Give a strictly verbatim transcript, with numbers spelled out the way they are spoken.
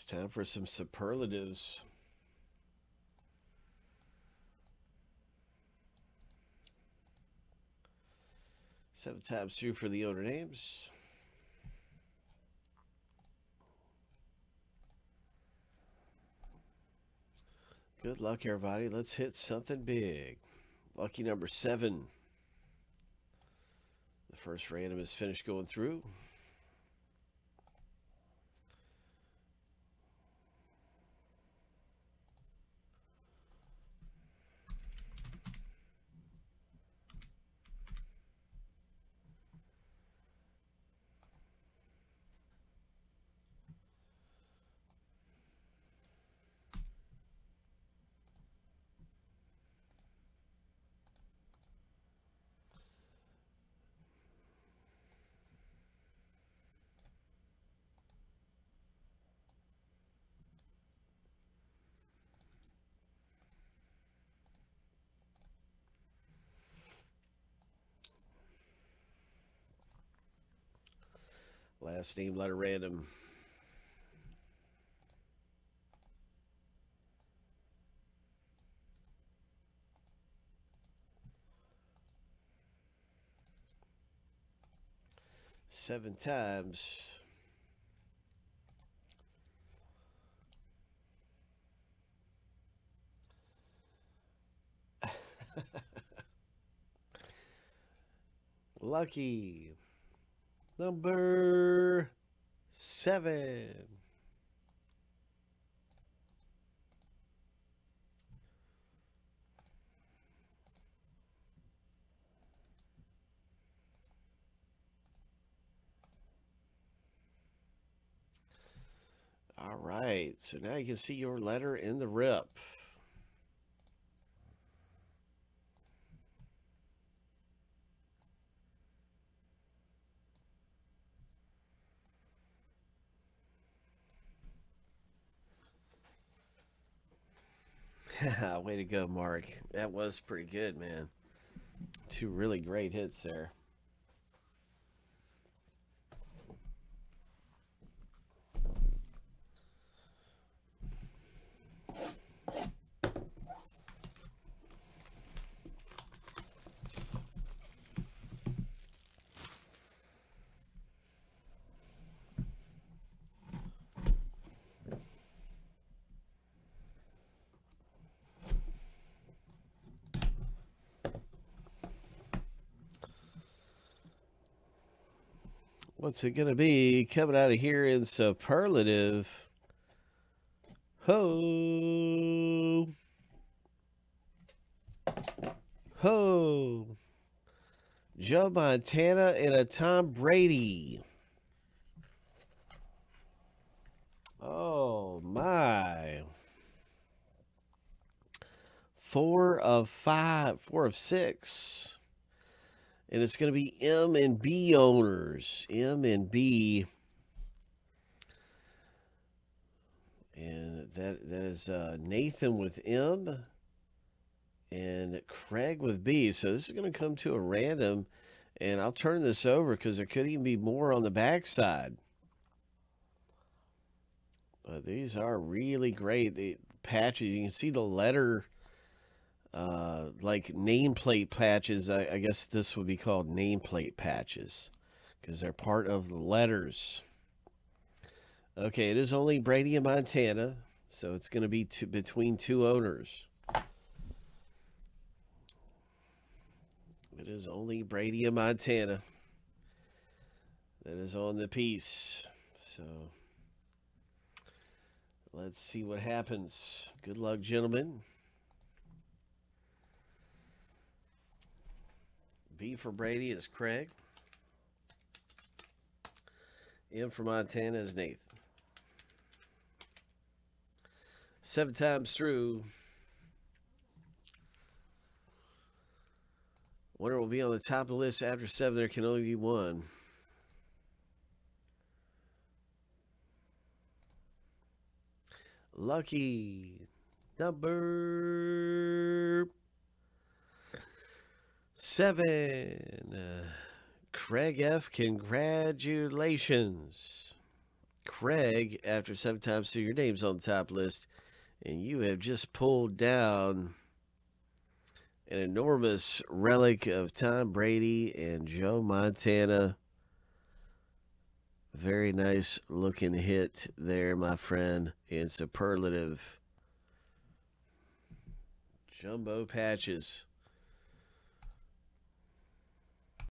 It's time for some superlatives. Seven times through for the owner names. Good luck, everybody. Let's hit something big. Lucky number seven. The first random is finished going through. Last name letter random. Seven times. Lucky number seven. All right, so now you can see your letter in the rip. Way to go, Mark. That was pretty good, man. Two really great hits there. What's it gonna be coming out of here in superlative? Ho! Ho! Joe Montana and a Tom Brady. Oh my. Four of five, four of six. And it's going to be M and B owners. M and B. And that that is uh, Nathan with M and Craig with B. So this is going to come to a random. And I'll turn this over because there could even be more on the backside. But these are really great. The patches, you can see the letter... Uh, like nameplate patches. I, I guess this would be called nameplate patches because they're part of the letters. Okay, it is only Brady and Montana, so it's going to be two, between two owners. It is only Brady and Montana that is on the piece. So let's see what happens. Good luck, gentlemen. B for Brady is Craig. M for Montana is Nathan. Seven times through. Winner will be on the top of the list. After seven, there can only be one. Lucky number... seven. Uh, Craig F, congratulations. Craig after seven times two. Your name's on the top list, and you have just pulled down an enormous relic of Tom Brady and Joe Montana. Very nice looking hit there, my friend, in superlative jumbo patches.